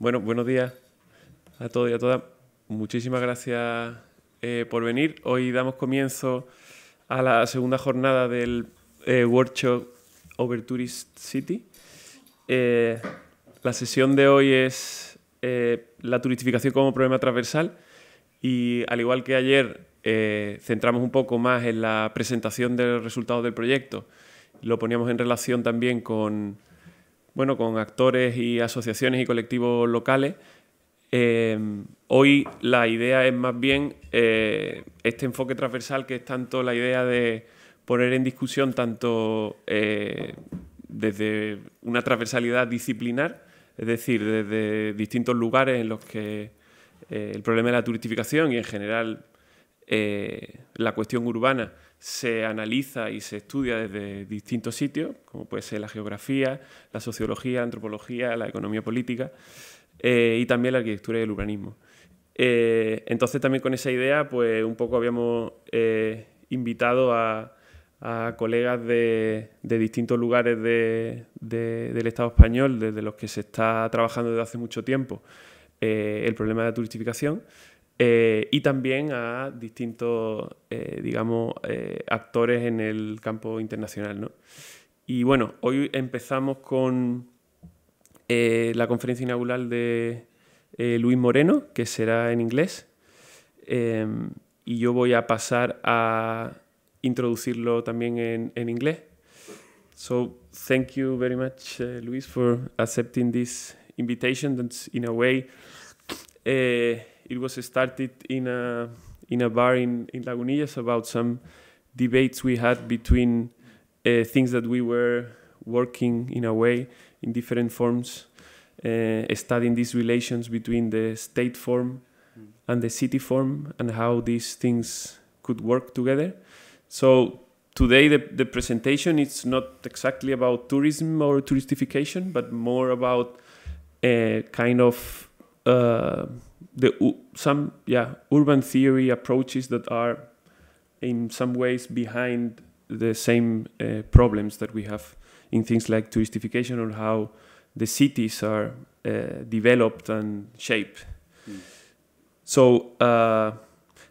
Bueno, buenos días a todos y a todas. Muchísimas gracias por venir. Hoy damos comienzo a la segunda jornada del workshop Overtourist City. La sesión de hoy es la turistificación como problema transversal y, al igual que ayer, centramos un poco más en la presentación de los resultados del proyecto. Lo poníamos en relación también con, bueno, con actores y asociaciones y colectivos locales. Hoy la idea es más bien este enfoque transversal, que es tanto la idea de poner en discusión tanto desde una transversalidad disciplinar, es decir, desde distintos lugares en los que el problema de la turistificación y en general la cuestión urbana se analiza y se estudia desde distintos sitios, como puede ser la geografía, la sociología, la antropología, la economía política y también la arquitectura y el urbanismo. Entonces, también con esa idea, pues un poco habíamos invitado a colegas de distintos lugares del Estado español, desde los que se está trabajando desde hace mucho tiempo el problema de la turistificación. Y también a distintos, digamos, actores en el campo internacional, ¿no? Y bueno, hoy empezamos con la conferencia inaugural de Luis Moreno, que será en inglés, y yo voy a pasar a introducirlo también en inglés. So, thank you very much, Luis, for accepting this invitation. That's in a way... It was started in a bar in Lagunillas about some debates we had between things that we were working in a way in different forms, studying these relations between the state form and the city form and how these things could work together. So today the presentation is not exactly about tourism or touristification, but more about a kind of... some urban theory approaches that are in some ways behind the same problems that we have in things like touristification or how the cities are developed and shaped. So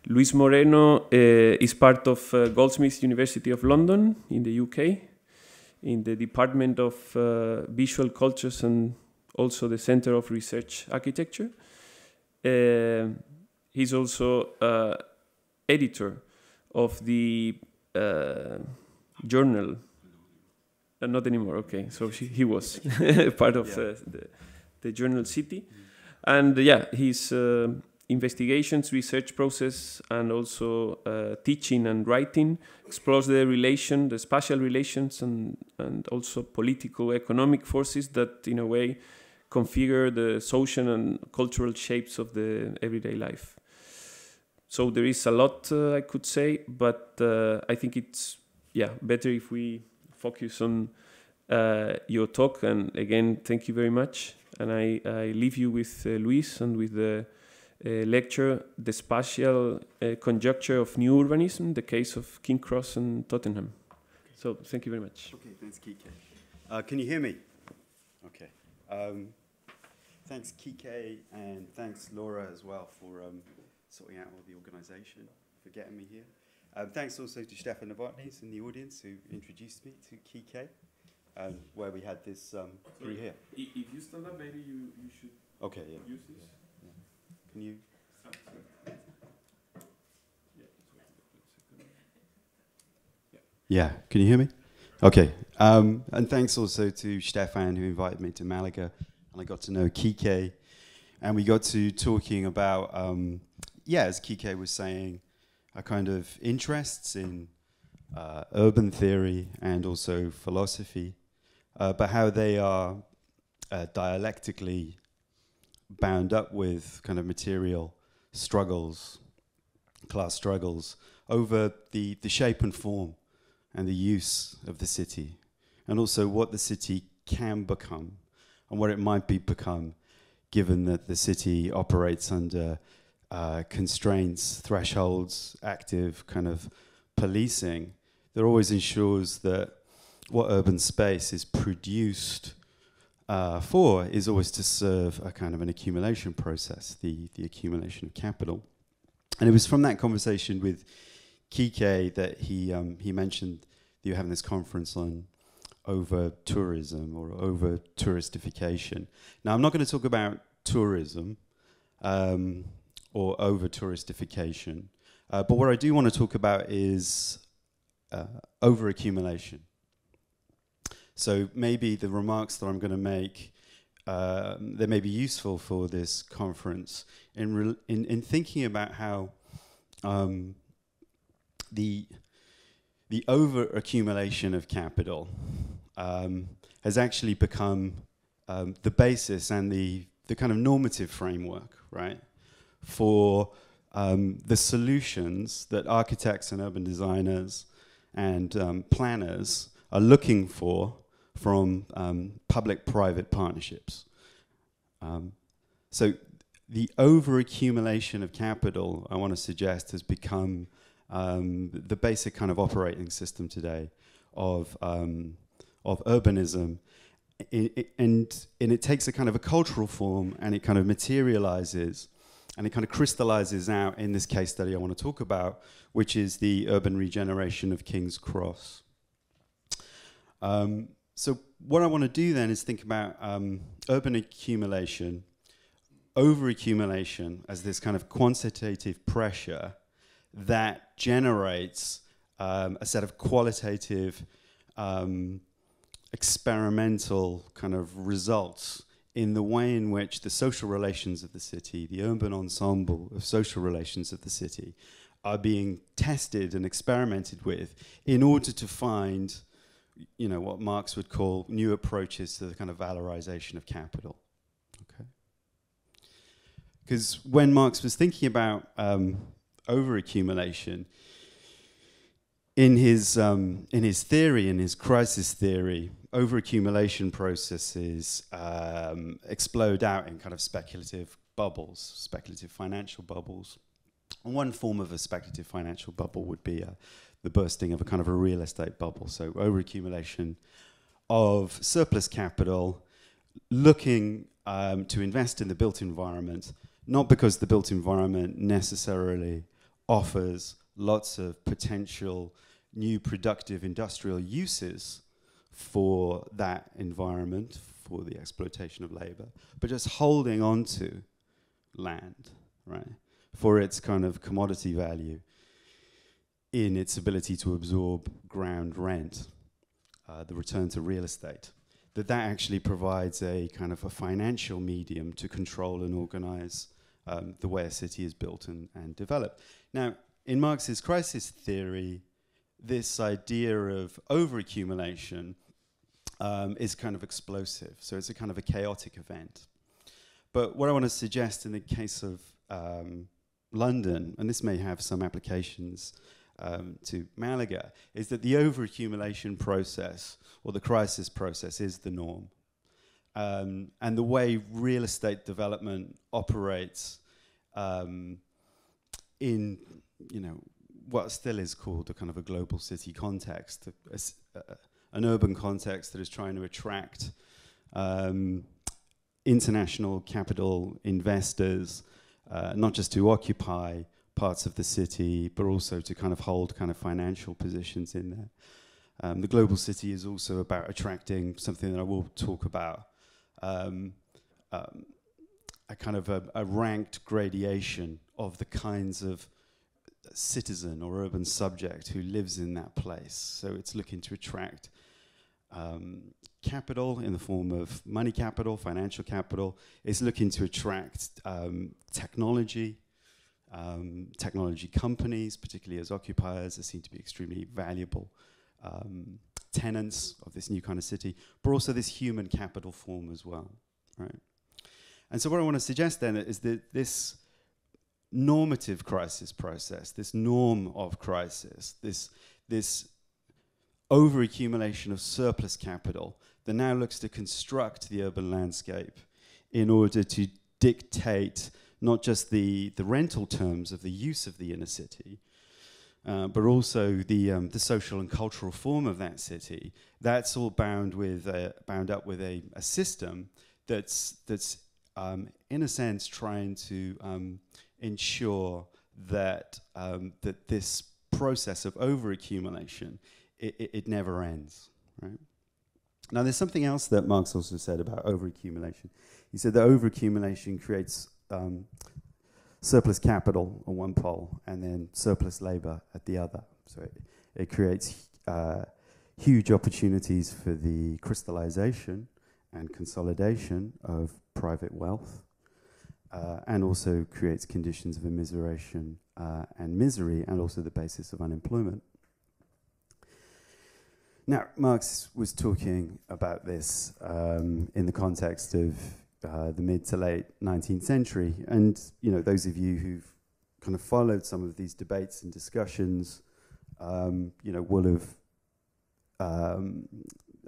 Luis Moreno is part of Goldsmiths University of London in the UK, in the Department of Visual Cultures and also the Center of Research Architecture. He's also editor of the journal. Not anymore, okay. So he was part of the journal City. And yeah, his investigations, research process, and also teaching and writing explores the relation, the spatial relations, and also political, economic forces that, in a way, configure the social and cultural shapes of the everyday life. So there is a lot I could say, but I think it's better if we focus on your talk. And again, thank you very much. And I leave you with Luis and with the lecture, The Spatial Conjuncture of New Urbanism, the Case of King's Cross and Tottenham. Okay. So thank you very much. Okay, thanks, Kike. Can you hear me? Okay. Thanks, Kike, and thanks, Laura, as well, for sorting out all the organisation, for getting me here. Thanks also to Stefan Novotny in the audience, who introduced me to Kike, where we had this through here. If you stand up, maybe you should use this. Yeah. Can you? Yeah, can you hear me? Okay, and thanks also to Stefan, who invited me to Malaga, and I got to know Kike, and we got to talking about, as Kike was saying, our kind of interests in urban theory and also philosophy, but how they are dialectically bound up with kind of material struggles, class struggles, over the shape and form and the use of the city, and also what the city can become and what it might become, given that the city operates under constraints, thresholds, active kind of policing that always ensures that what urban space is produced for is always to serve a kind of an accumulation process, the accumulation of capital. And it was from that conversation with Kike that he mentioned that you were having this conference on over-tourism or over-touristification. Now, I'm not going to talk about tourism or over-touristification, but what I do want to talk about is over-accumulation. So maybe the remarks that I'm going to make that may be useful for this conference in thinking about how the over-accumulation of capital has actually become the basis and the kind of normative framework, right, for the solutions that architects and urban designers and planners are looking for from public-private partnerships. So the over-accumulation of capital, I want to suggest, has become the basic kind of operating system today of urbanism. And it takes a kind of a cultural form, and it kind of materializes, and it kind of crystallizes out in this case study I want to talk about, which is the urban regeneration of King's Cross. So what I want to do then is think about urban accumulation, over-accumulation as this kind of quantitative pressure that generates a set of qualitative, experimental kind of results in the way in which the social relations of the city, the urban ensemble of social relations of the city, are being tested and experimented with in order to find, you know, what Marx would call new approaches to the kind of valorization of capital. Okay, because when Marx was thinking about over-accumulation, in his theory, in his crisis theory, over-accumulation processes explode out in kind of speculative bubbles, speculative financial bubbles. And one form of a speculative financial bubble would be the bursting of a kind of a real estate bubble. So over-accumulation of surplus capital, looking to invest in the built environment, not because the built environment necessarily offers lots of potential new productive industrial uses for that environment, for the exploitation of labor, but just holding on to land, right, for its kind of commodity value in its ability to absorb ground rent, the return to real estate, that actually provides a kind of a financial medium to control and organize the way a city is built and developed. Now, in Marx's crisis theory, this idea of overaccumulation is kind of explosive. So it's a kind of a chaotic event. But what I want to suggest in the case of London, and this may have some applications to Malaga, is that the overaccumulation process, or the crisis process, is the norm. And the way real estate development operates in, you know, what still is called a kind of a global city context, an urban context that is trying to attract international capital investors, not just to occupy parts of the city, but also to kind of hold kind of financial positions in there. The global city is also about attracting something that I will talk about, a kind of a ranked gradation of the kinds of citizen or urban subject who lives in that place. So it's looking to attract capital in the form of money capital, financial capital. It's looking to attract technology companies, particularly as occupiers, that seem to be extremely valuable tenants of this new kind of city, but also this human capital form as well, right? And so what I want to suggest then is that this normative crisis process, this norm of crisis, this overaccumulation of surplus capital that now looks to construct the urban landscape in order to dictate not just the rental terms of the use of the inner city, but also the social and cultural form of that city. That's all bound with bound up with a system that's in a sense trying to ensure that that this process of overaccumulation it never ends, right? Now, there's something else that Marx also said about overaccumulation. He said that overaccumulation creates surplus capital on one pole and then surplus labor at the other. So it creates huge opportunities for the crystallization and consolidation of private wealth, and also creates conditions of immiseration and misery, and also the basis of unemployment. Now, Marx was talking about this in the context of the mid to late 19th century, and those of you who've kind of followed some of these debates and discussions, will have.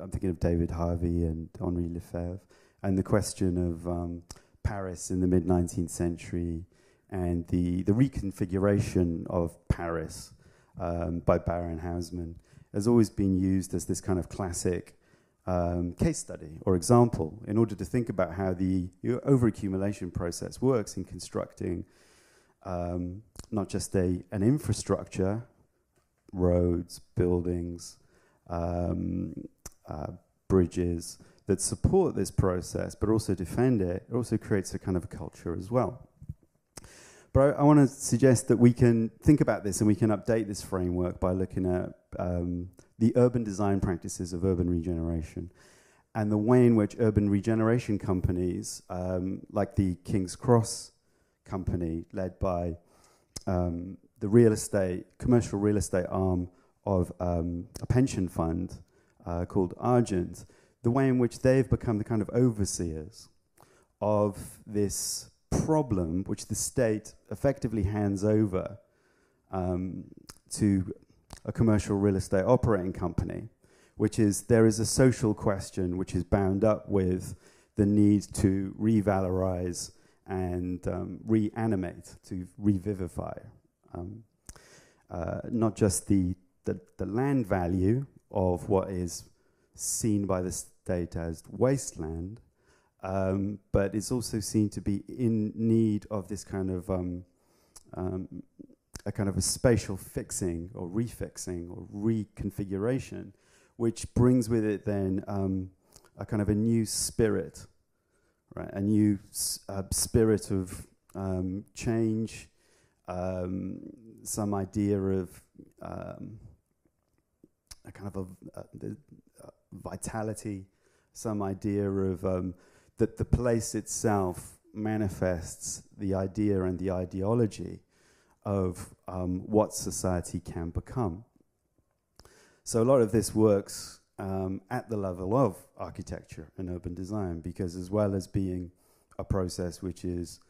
I'm thinking of David Harvey and Henri Lefebvre, and the question of Paris in the mid 19th century, and the reconfiguration of Paris by Baron Hausmann, has always been used as this kind of classic case study or example in order to think about how the overaccumulation process works in constructing not just an infrastructure, roads, buildings, bridges that support this process, but also defend it. It also creates a kind of a culture as well. But I want to suggest that we can think about this and we can update this framework by looking at the urban design practices of urban regeneration and the way in which urban regeneration companies, like the King's Cross company, led by the commercial real estate arm of a pension fund called Argent, the way in which they've become the kind of overseers of this problem which the state effectively hands over to a commercial real estate operating company, which is there is a social question which is bound up with the need to revalorize and reanimate, to revivify, not just the land value of what is seen by the state as wasteland, but it's also seen to be in need of this kind of a spatial fixing or refixing or reconfiguration, which brings with it then a new spirit, right? A new spirit of change, some idea of vitality, some idea of that the place itself manifests the idea and the ideology of what society can become. So a lot of this works at the level of architecture and urban design, because as well as being a process which is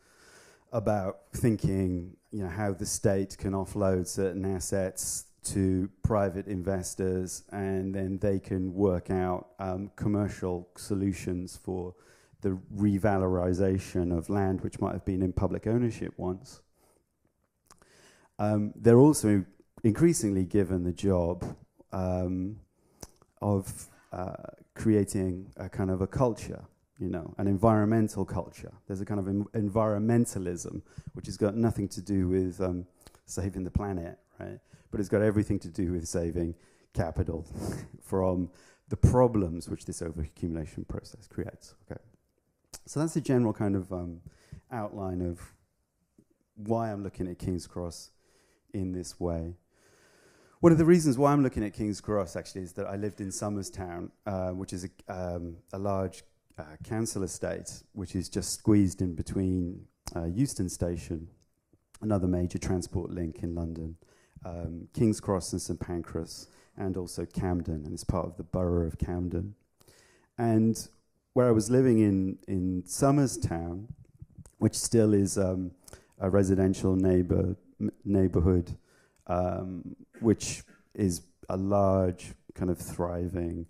about thinking, how the state can offload certain assets to private investors, and then they can work out commercial solutions for the revalorization of land which might have been in public ownership once. They're also increasingly given the job of creating a kind of a culture, an environmental culture. There's a kind of environmentalism which has got nothing to do with saving the planet, right? But it's got everything to do with saving capital from the problems which this overaccumulation process creates. Okay, so that's a general kind of outline of why I'm looking at King's Cross in this way. One of the reasons why I'm looking at King's Cross, actually, is that I lived in Somers Town, which is a large council estate, which is just squeezed in between Euston Station, another major transport link in London, King's Cross and St Pancras, and also Camden, and it's part of the borough of Camden. And where I was living in Somers Town, which still is a residential neighbourhood, which is a large kind of thriving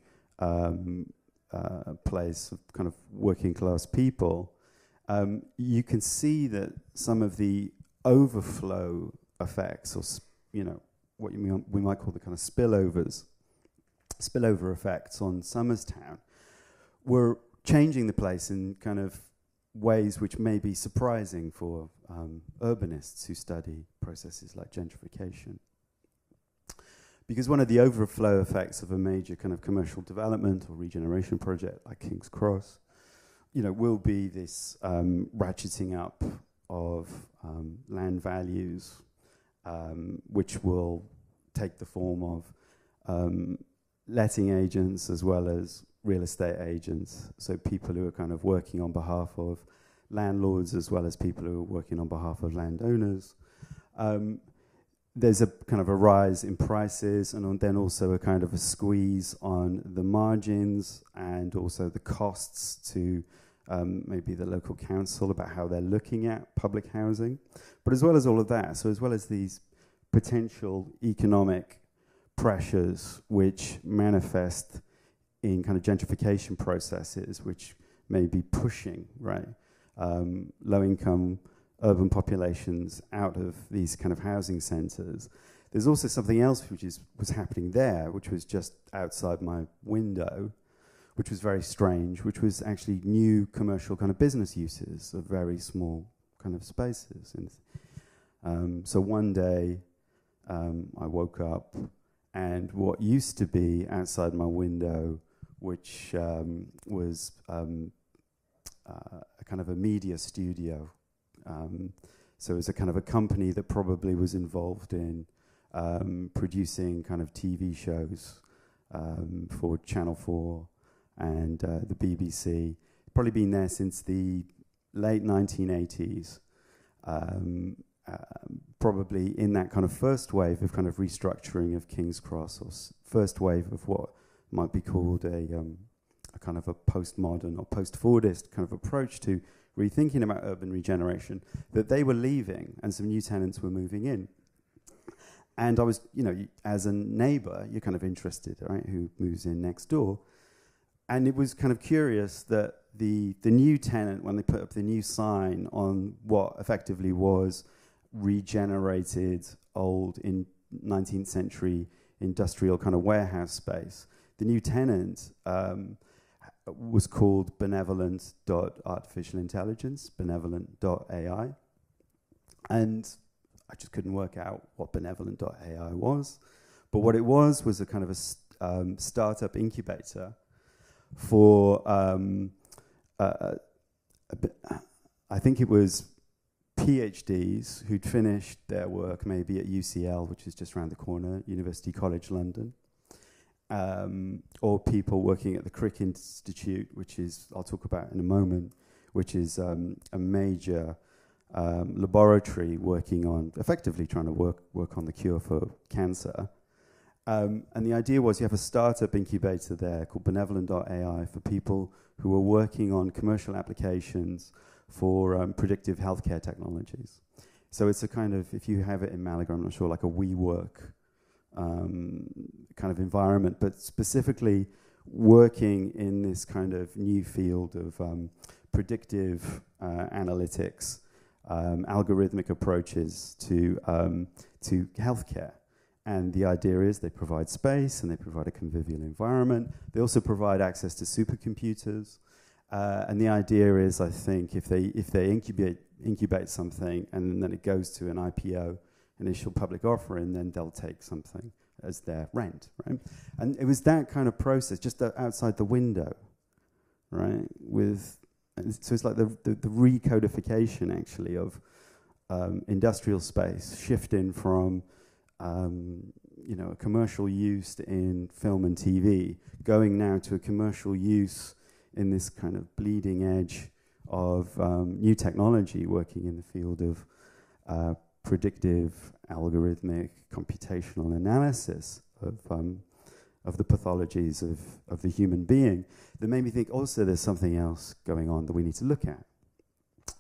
place of kind of working class people, you can see that some of the overflow effects or what we might call the kind of spillover effects on Somers Town, were changing the place in kind of ways which may be surprising for urbanists who study processes like gentrification. Because one of the overflow effects of a major kind of commercial development or regeneration project like King's Cross, you know, will be this ratcheting up of land values, which will take the form of letting agents as well as real estate agents, so people who are kind of working on behalf of landlords as well as people who are working on behalf of landowners. There's a kind of a rise in prices, and then also a kind of a squeeze on the margins and also the costs to maybe the local council about how they're looking at public housing. But as well as all of that, so as well as these potential economic pressures which manifest in kind of gentrification processes, which may be pushing, right, low-income urban populations out of these kind of housing centres. There's also something else which was happening there, which was just outside my window, which was very strange, which was actually new commercial kind of business uses of very small kind of spaces. And so one day I woke up, and what used to be outside my window, which was a kind of a media studio, so it was a kind of a company that probably was involved in producing kind of TV shows for Channel 4 and the BBC. Probably been there since the late 1980s, probably in that kind of first wave of kind of restructuring of King's Cross, or first wave of what might be called a kind of a postmodern or post-Fordist kind of approach to rethinking about urban regeneration, that they were leaving and some new tenants were moving in. And I was, you know, as a neighbour, you're kind of interested, right, who moves in next door. And it was kind of curious that the new tenant, when they put up the new sign on what effectively was regenerated old in 19th century industrial kind of warehouse space, the new tenant was called Benevolent.ai. And I just couldn't work out what Benevolent.ai was. But what it was a kind of a startup incubator for, I think it was PhDs who'd finished their work maybe at UCL, which is just around the corner, University College London. Or people working at the Crick Institute, which is, I'll talk about in a moment, which is a major laboratory working on, effectively trying to work on the cure for cancer. And the idea was you have a startup incubator there called Benevolent.ai for people who are working on commercial applications for predictive healthcare technologies. So it's a kind of, if you have it in Malaga, I'm not sure, like a WeWork kind of environment, but specifically working in this kind of new field of predictive analytics, algorithmic approaches to healthcare. And the idea is they provide space and they provide a convivial environment. They also provide access to supercomputers. And the idea is, I think, if they incubate something and then it goes to an IPO, initial public offering, then they'll take something as their rent, right? And it was that kind of process, just outside the window, right? So it's like the recodification, actually, of industrial space, shifting from, you know, a commercial use in film and TV, going now to a commercial use in this kind of bleeding edge of new technology working in the field of predictive, algorithmic, computational analysis of the pathologies of the human being, that made me think also there's something else going on that we need to look at.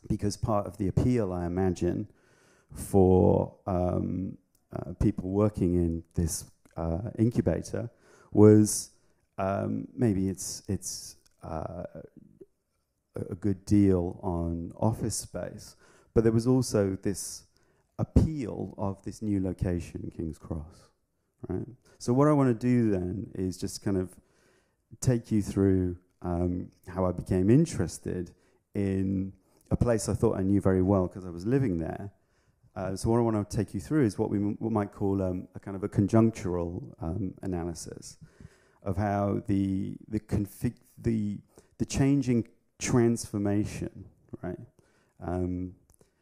Because part of the appeal, I imagine, for people working in this incubator was maybe it's a good deal on office space, but there was also this appeal of this new location, King's Cross, right? So what I want to do then is just kind of take you through how I became interested in a place I thought I knew very well because I was living there. So what I want to take you through is what we might call a kind of a conjunctural analysis of how the changing transformation, right?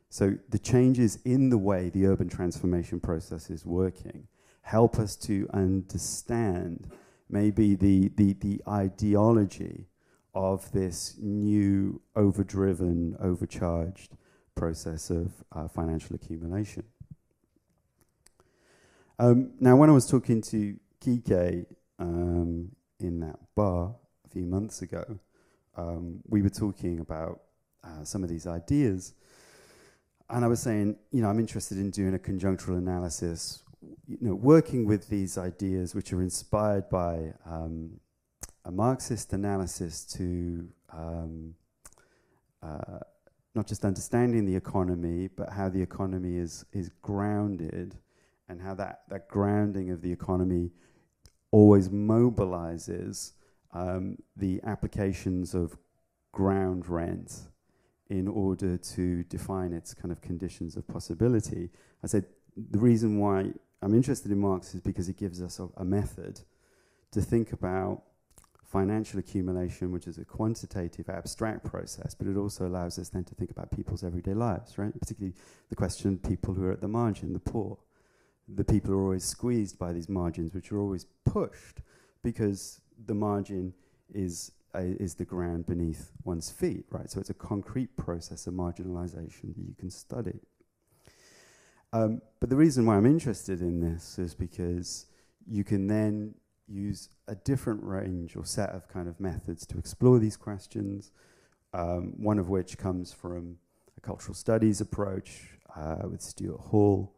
So the changes in the way the urban transformation process is working help us to understand maybe the ideology of this new overdriven, overcharged process of financial accumulation. Now, when I was talking to Kike in that bar a few months ago, we were talking about some of these ideas. And I was saying, you know, I'm interested in doing a conjunctural analysis, you know, working with these ideas which are inspired by a Marxist analysis to not just understanding the economy, but how the economy is grounded, and how that grounding of the economy always mobilizes the applications of ground rent in order to define its kind of conditions of possibility. I said the reason why I'm interested in Marx is because it gives us a method to think about financial accumulation, which is a quantitative, abstract process, but it also allows us then to think about people's everyday lives, right? Particularly the question, people who are at the margin, the poor. The people are always squeezed by these margins, which are always pushed because the margin is the ground beneath one's feet, right? So it's a concrete process of marginalization that you can study. But the reason why I'm interested in this is because you can then use a different range or set of kind of methods to explore these questions, one of which comes from a cultural studies approach with Stuart Hall,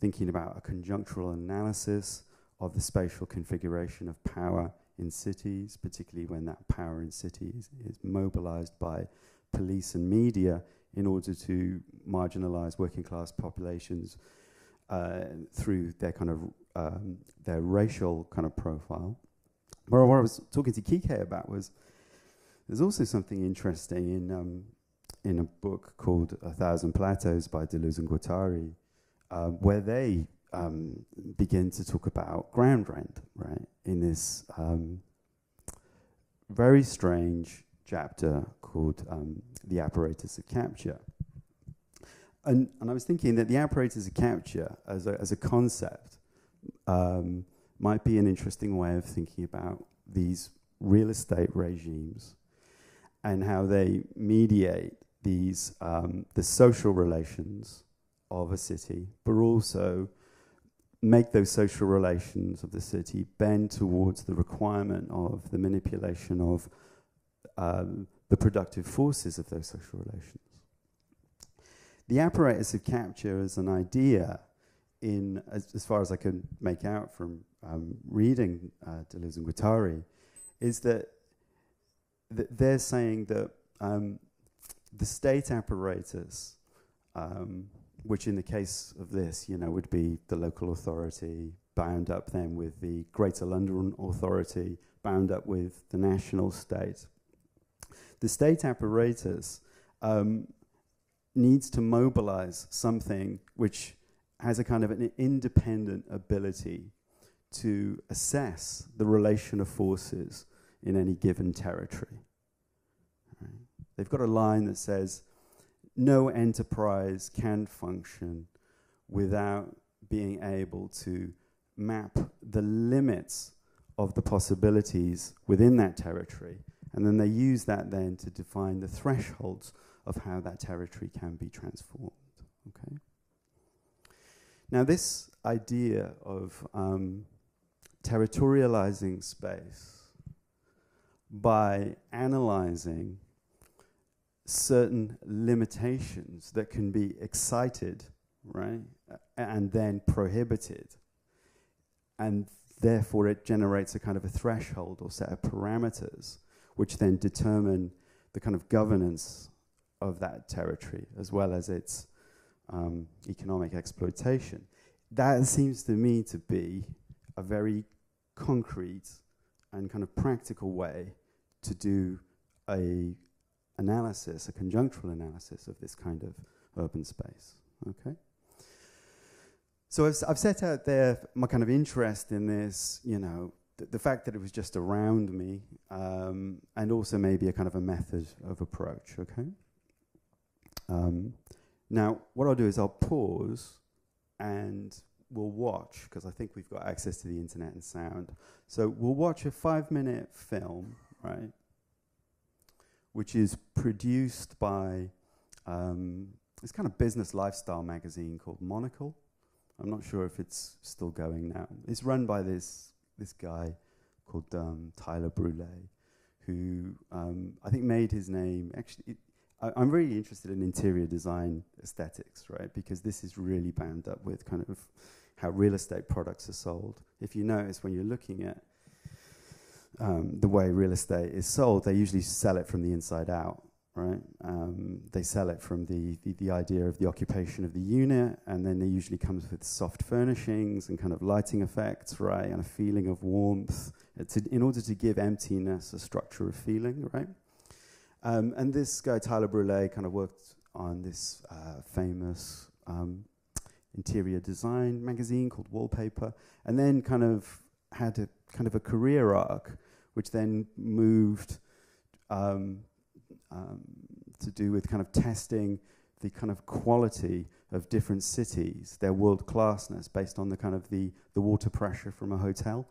thinking about a conjunctural analysis of the spatial configuration of power in cities, particularly when that power in cities is mobilized by police and media in order to marginalize working class populations through their kind of their racial kind of profile. But what I was talking to Kike about was there's also something interesting in a book called 1,000 Plateaus by Deleuze and Guattari, where they begin to talk about ground rent, right, in this very strange chapter called The Apparatus of Capture. And I was thinking that the apparatus of capture as a concept might be an interesting way of thinking about these real estate regimes and how they mediate these the social relations of a city, but also make those social relations of the city bend towards the requirement of the manipulation of the productive forces of those social relations. The apparatus of capture is an idea, in as far as I can make out from reading Deleuze and Guattari, is that they're saying that the state apparatus, which in the case of this, you know, would be the local authority, bound up then with the Greater London Authority, bound up with the national state. The state apparatus needs to mobilize something which has a kind of an independent ability to assess the relation of forces in any given territory. Right. They've got a line that says, no enterprise can function without being able to map the limits of the possibilities within that territory. And then they use that then to define the thresholds of how that territory can be transformed. Okay. Now this idea of territorializing space by analyzing certain limitations that can be excited, right, and then prohibited, and therefore it generates a kind of a threshold or set of parameters which then determine the kind of governance of that territory as well as its economic exploitation. That seems to me to be a very concrete and kind of practical way to do a analysis, a conjunctural analysis of this kind of urban space. Okay. So I've set out there my kind of interest in this, you know, the fact that it was just around me, and also maybe a kind of a method of approach. Okay. Now, what I'll do is I'll pause and we'll watch, because I think we've got access to the internet and sound. So we'll watch a 5-minute film, right, which is produced by this kind of business lifestyle magazine called Monocle. I'm not sure if it's still going now. It's run by this guy called Tyler Brulé, who I think made his name. Actually, I'm really interested in interior design aesthetics, right? Because this is really bound up with kind of how real estate products are sold. If you notice, when you're looking at the way real estate is sold, they usually sell it from the inside out, right? They sell it from the idea of the occupation of the unit, and then it usually comes with soft furnishings and kind of lighting effects, right? And a feeling of warmth in order to give emptiness a structure of feeling, right? And this guy, Tyler Brulé, kind of worked on this famous interior design magazine called Wallpaper, and then kind of had a kind of a career arc, which then moved to do with kind of testing the kind of quality of different cities, their world-classness, based on the kind of the water pressure from a hotel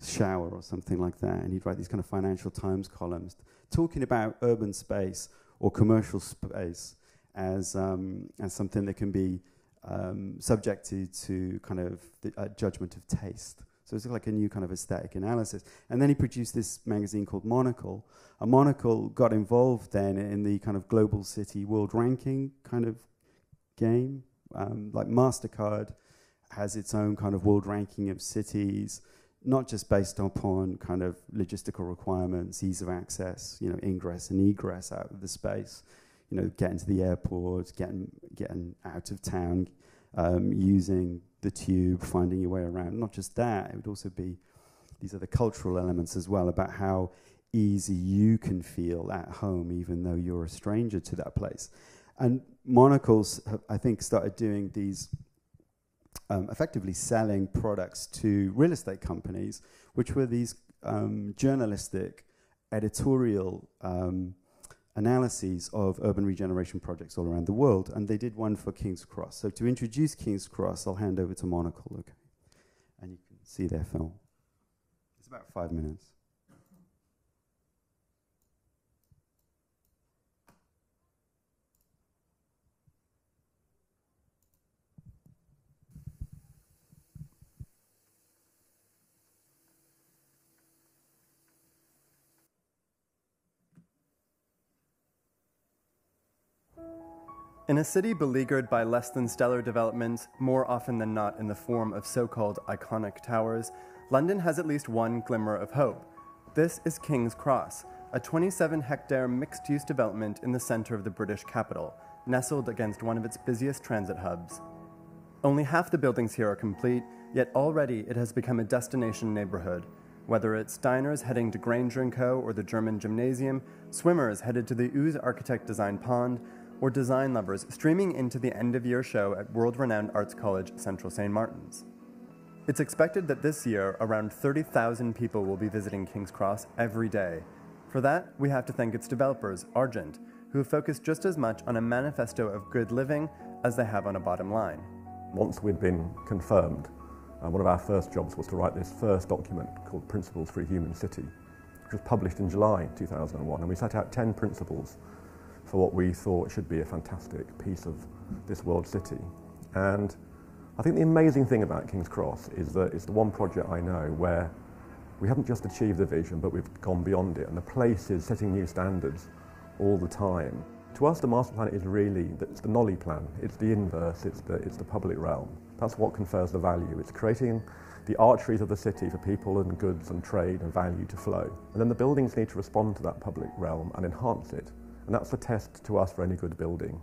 shower or something like that. And he'd write these kind of Financial Times columns talking about urban space or commercial space as something that can be subjected to kind of the judgment of taste. So it's like a new kind of aesthetic analysis. And then he produced this magazine called Monocle. And Monocle got involved then in the kind of global city world ranking kind of game. Like MasterCard has its own kind of world ranking of cities, not just based upon kind of logistical requirements, ease of access, you know, ingress and egress out of the space, you know, getting to the airport, getting out of town, using the tube, finding your way around. Not just that, it would also be these other cultural elements as well about how easy you can feel at home even though you're a stranger to that place. And Monocle's, I think, started doing these, effectively selling products to real estate companies, which were these journalistic, editorial analyses of urban regeneration projects all around the world, and they did one for King's Cross. So to introduce King's Cross, I'll hand over to Monocle, okay? And you can see their film. It's about 5 minutes. In a city beleaguered by less than stellar development, more often than not in the form of so-called iconic towers, London has at least one glimmer of hope. This is King's Cross, a 27-hectare mixed-use development in the center of the British capital, nestled against one of its busiest transit hubs. Only half the buildings here are complete, yet already it has become a destination neighborhood. Whether it's diners heading to Granger & Co. or the German Gymnasium, swimmers headed to the Ooze architect-designed pond, or design lovers streaming into the end-of-year show at world-renowned arts college Central Saint Martins. It's expected that this year, around 30,000 people will be visiting King's Cross every day. For that, we have to thank its developers, Argent, who have focused just as much on a manifesto of good living as they have on a bottom line. Once we'd been confirmed, one of our first jobs was to write this first document called Principles for a Human City, which was published in July 2001, and we set out 10 principles for what we thought should be a fantastic piece of this world city. And I think the amazing thing about King's Cross is that it's the one project I know where we haven't just achieved the vision, but we've gone beyond it, and the place is setting new standards all the time. To us, the master plan is really, it's the nollie plan, it's the inverse, it's the public realm. That's what confers the value. It's creating the arteries of the city for people and goods and trade and value to flow. And then the buildings need to respond to that public realm and enhance it, and that's a test to us for any good building.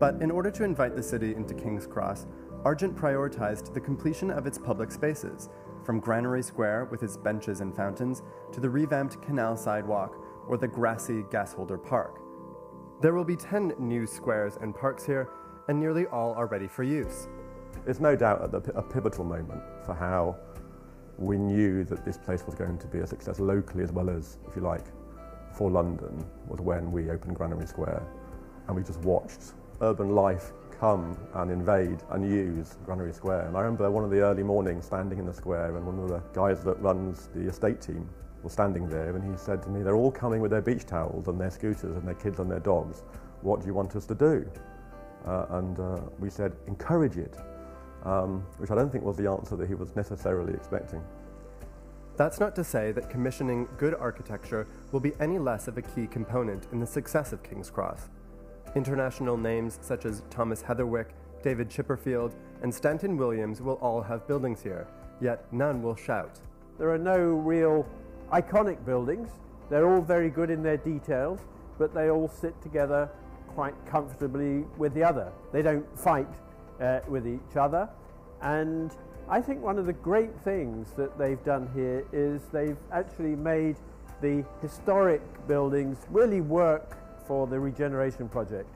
But in order to invite the city into King's Cross, Argent prioritized the completion of its public spaces, from Granary Square with its benches and fountains to the revamped canal sidewalk or the grassy Gasholder Park. There will be 10 new squares and parks here, and nearly all are ready for use. It's no doubt a pivotal moment for how we knew that this place was going to be a success locally as well as, if you like, for London, was when we opened Granary Square, and we just watched urban life come and invade and use Granary Square. And I remember one of the early mornings standing in the square, and one of the guys that runs the estate team was standing there, and he said to me, "They're all coming with their beach towels and their scooters and their kids and their dogs. What do you want us to do?" We said, "Encourage it," which I don't think was the answer that he was necessarily expecting. That's not to say that commissioning good architecture will be any less of a key component in the success of King's Cross. International names such as Thomas Heatherwick, David Chipperfield, and Stanton Williams will all have buildings here, yet none will shout. There are no real iconic buildings. They're all very good in their details, but they all sit together quite comfortably with the other. They don't fight with each other. And I think one of the great things that they've done here is they've actually made the historic buildings really work for the regeneration project.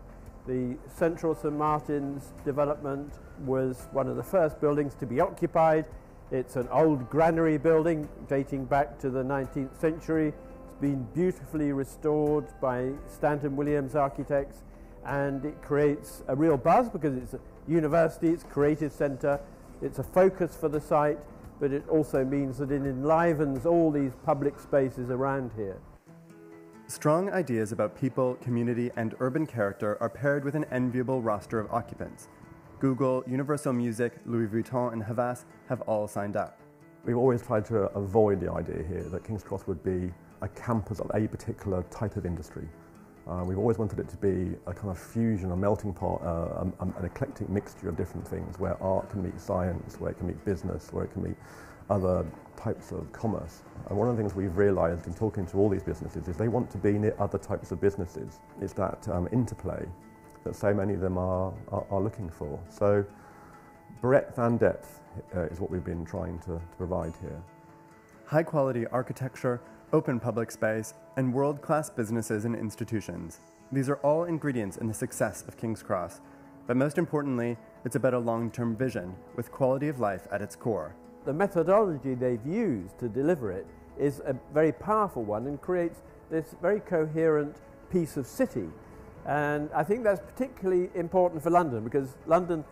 The Central Saint Martins development was one of the first buildings to be occupied. It's an old granary building dating back to the 19th century. It's been beautifully restored by Stanton Williams architects, and it creates a real buzz because it's a university, it's a creative centre, it's a focus for the site, but it also means that it enlivens all these public spaces around here. Strong ideas about people, community, and urban character are paired with an enviable roster of occupants. Google, Universal Music, Louis Vuitton, and Havas have all signed up. We've always tried to avoid the idea here that King's Cross would be a campus of a particular type of industry. We've always wanted it to be a kind of fusion, a melting pot, an eclectic mixture of different things, where art can meet science, where it can meet business, where it can meet other types of commerce. And one of the things we've realised in talking to all these businesses is they want to be near other types of businesses. It's that interplay that so many of them are looking for. So breadth and depth is what we've been trying to provide here. High quality architecture, open public space, and world-class businesses and institutions. These are all ingredients in the success of King's Cross, but most importantly, it's about a long-term vision with quality of life at its core. The methodology they've used to deliver it is a very powerful one and creates this very coherent piece of city. And I think that's particularly important for London, because London,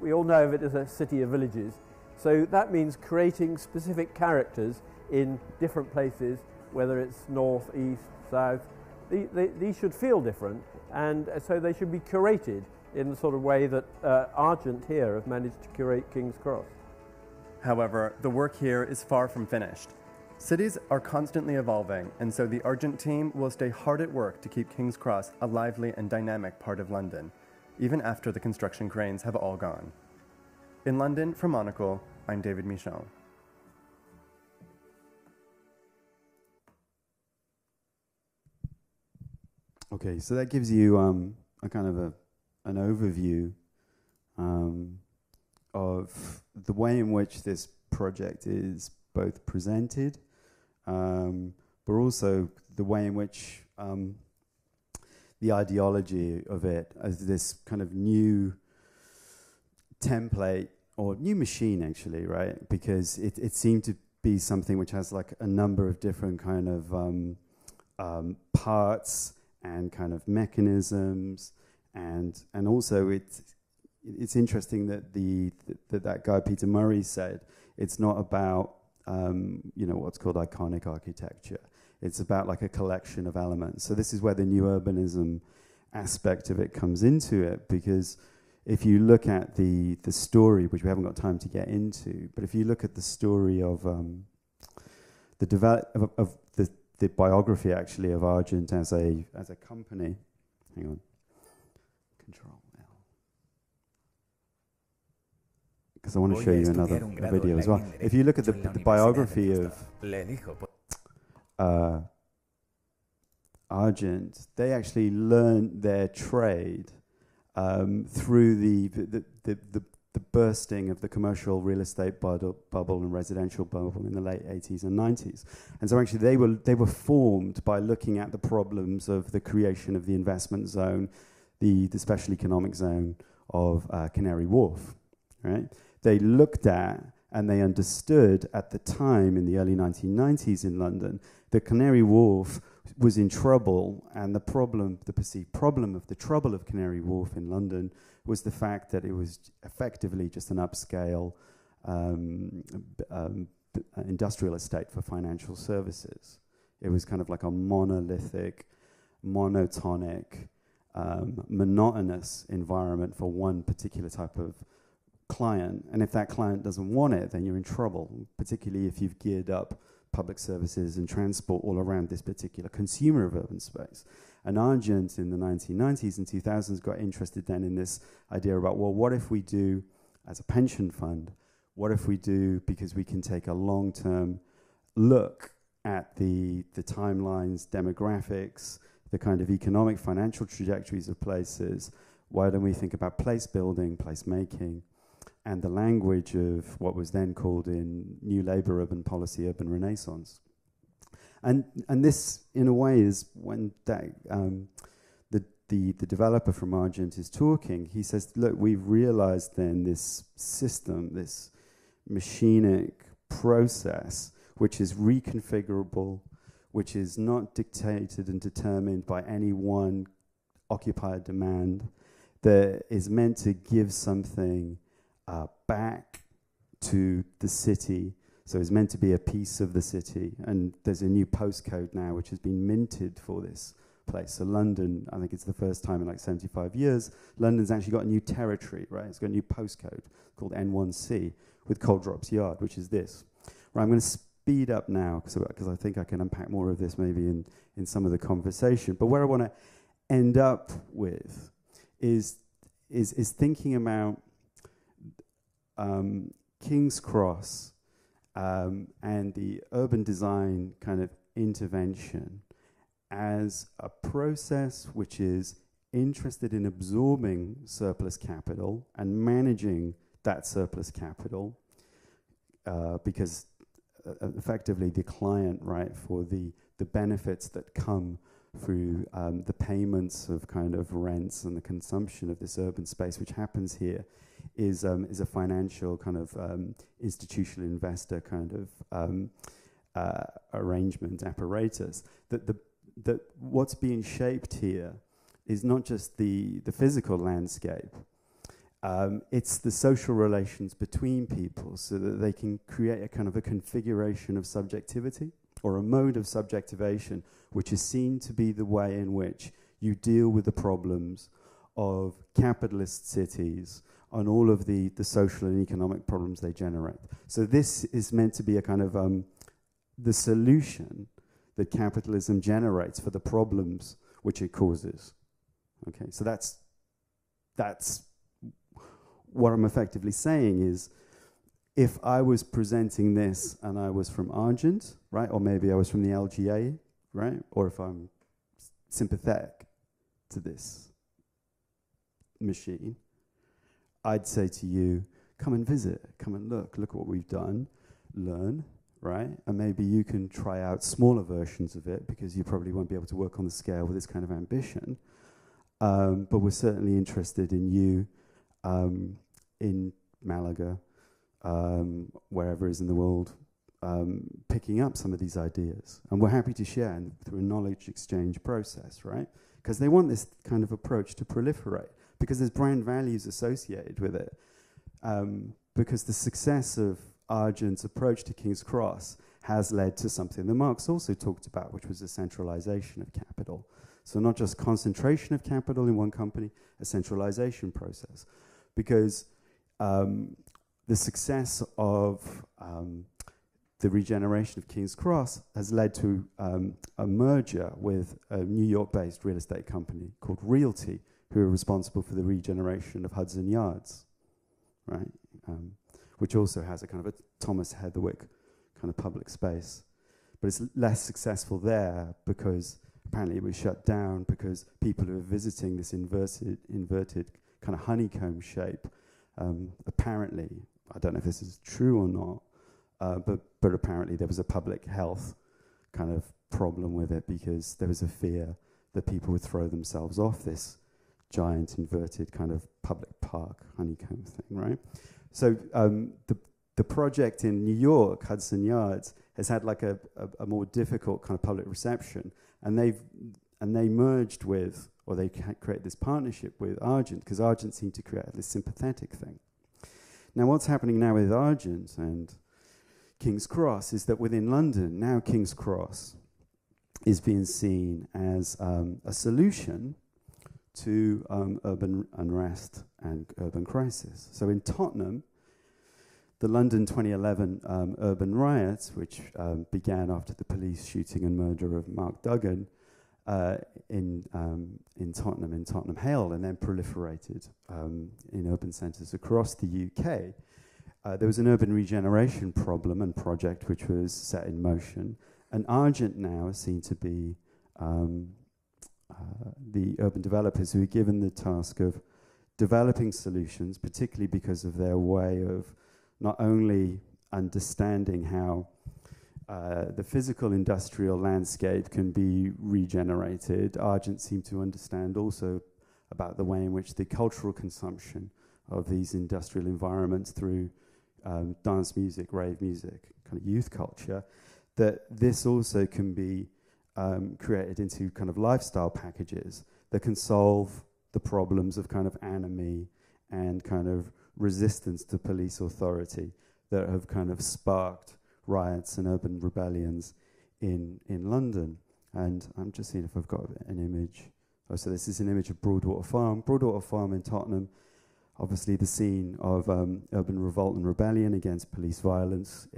we all know of it as a city of villages. So that means creating specific characters in different places, whether it's north, east, south. These should feel different, and so they should be curated in the sort of way that Argent here have managed to curate King's Cross. However, the work here is far from finished. Cities are constantly evolving, and so the Argent team will stay hard at work to keep King's Cross a lively and dynamic part of London, even after the construction cranes have all gone. In London, from Monocle, I'm David Michel. Okay, so that gives you a kind of an overview of the way in which this project is both presented, but also the way in which the ideology of it as this kind of new template or new machine, actually, right? Because it seemed to be something which has like a number of different kind of parts and kind of mechanisms, and also it's interesting that that guy Peter Murray said it's not about what's called iconic architecture. It's about like a collection of elements. So this is where the new urbanism aspect of it comes into it, because if you look at the story, which we haven't got time to get into, but if you look at the story of the biography actually of Argent as a company, hang on, Control L, because I want to show you another video as well. If you look at the biography of Argent, they actually learned their trade through the bursting of the commercial real estate bubble and residential bubble in the late 80s and 90s. And so actually they were formed by looking at the problems of the creation of the investment zone, the special economic zone of Canary Wharf. Right? They looked at and they understood at the time in the early 1990s in London that Canary Wharf was in trouble, and the perceived problem of Canary Wharf in London was the fact that it was effectively just an upscale industrial estate for financial services. It was kind of like a monolithic, monotonic, monotonous environment for one particular type of client, and if that client doesn't want it, then you're in trouble, particularly if you've geared up public services and transport all around this particular consumer of urban space. And Argent in the 1990s and 2000s got interested then in this idea about, well, what if we do, as a pension fund, what if we do, because we can take a long-term look at the timelines, demographics, the kind of economic, financial trajectories of places, why don't we think about place building, place making, and the language of what was then called in New Labour urban policy, urban renaissance. And this, in a way, is when that, the developer from Argent is talking, he says, look, we've realized then this system, this machinic process, which is reconfigurable, which is not dictated and determined by any one occupier demand, that is meant to give something back to the city. So it's meant to be a piece of the city. And there's a new postcode now which has been minted for this place. So London, I think it's the first time in like 75 years, London's actually got a new territory, right? It's got a new postcode called N1C with Coal Drops Yard, which is this. Right, I'm going to speed up now because I think I can unpack more of this maybe in some of the conversation. But where I want to end up with is thinking about King's Cross and the urban design kind of intervention as a process which is interested in absorbing surplus capital and managing that surplus capital because effectively the client, right, for the benefits that come through the payments of kind of rents and the consumption of this urban space which happens here is a financial kind of institutional investor kind of arrangement, apparatus. That what's being shaped here is not just the physical landscape, it's the social relations between people so that they can create a kind of a configuration of subjectivity or a mode of subjectivation which is seen to be the way in which you deal with the problems of capitalist cities on all of the social and economic problems they generate. So this is meant to be a kind of the solution that capitalism generates for the problems which it causes. Okay, so that's what I'm effectively saying is, if I was presenting this and I was from Argent, right, or maybe I was from the LGA, right, or if I'm sympathetic to this machine, I'd say to you, come and visit, come and look at what we've done, learn, right? And maybe you can try out smaller versions of it because you probably won't be able to work on the scale with this kind of ambition. But we're certainly interested in you in Malaga, wherever it is in the world, picking up some of these ideas. And we're happy to share through a knowledge exchange process, right? Because they want this kind of approach to proliferate, because there's brand values associated with it. Because the success of Argent's approach to King's Cross has led to something that Marx also talked about, which was the centralization of capital. So not just concentration of capital in one company, a centralization process. Because the success of the regeneration of King's Cross has led to a merger with a New York-based real estate company called Realty, who are responsible for the regeneration of Hudson Yards, right? Which also has a kind of a Thomas Heatherwick kind of public space. But it's less successful there because apparently it was shut down because people who were visiting this inverted kind of honeycomb shape, apparently, I don't know if this is true or not, but apparently there was a public health kind of problem with it because there was a fear that people would throw themselves off this giant inverted kind of public park honeycomb thing, right? So the project in New York, Hudson Yards, has had like a more difficult kind of public reception, and they merged with, or they created this partnership with Argent, because Argent seemed to create this sympathetic thing. Now what's happening now with Argent and King's Cross is that within London, now King's Cross is being seen as a solution to urban unrest and urban crisis. So in Tottenham, the London 2011 urban riots, which began after the police shooting and murder of Mark Duggan in Tottenham Hale, and then proliferated in urban centres across the UK, there was an urban regeneration problem and project which was set in motion. And Argent now is seen to be the urban developers who are given the task of developing solutions, particularly because of their way of not only understanding how the physical industrial landscape can be regenerated. Argent seem to understand also about the way in which the cultural consumption of these industrial environments through dance music, rave music, kind of youth culture, that this also can be created into kind of lifestyle packages that can solve the problems of kind of anime and kind of resistance to police authority that have kind of sparked riots and urban rebellions in London. And I'm just seeing if I've got an image. Oh, so this is an image of Broadwater Farm. Broadwater Farm in Tottenham, obviously the scene of urban revolt and rebellion against police violence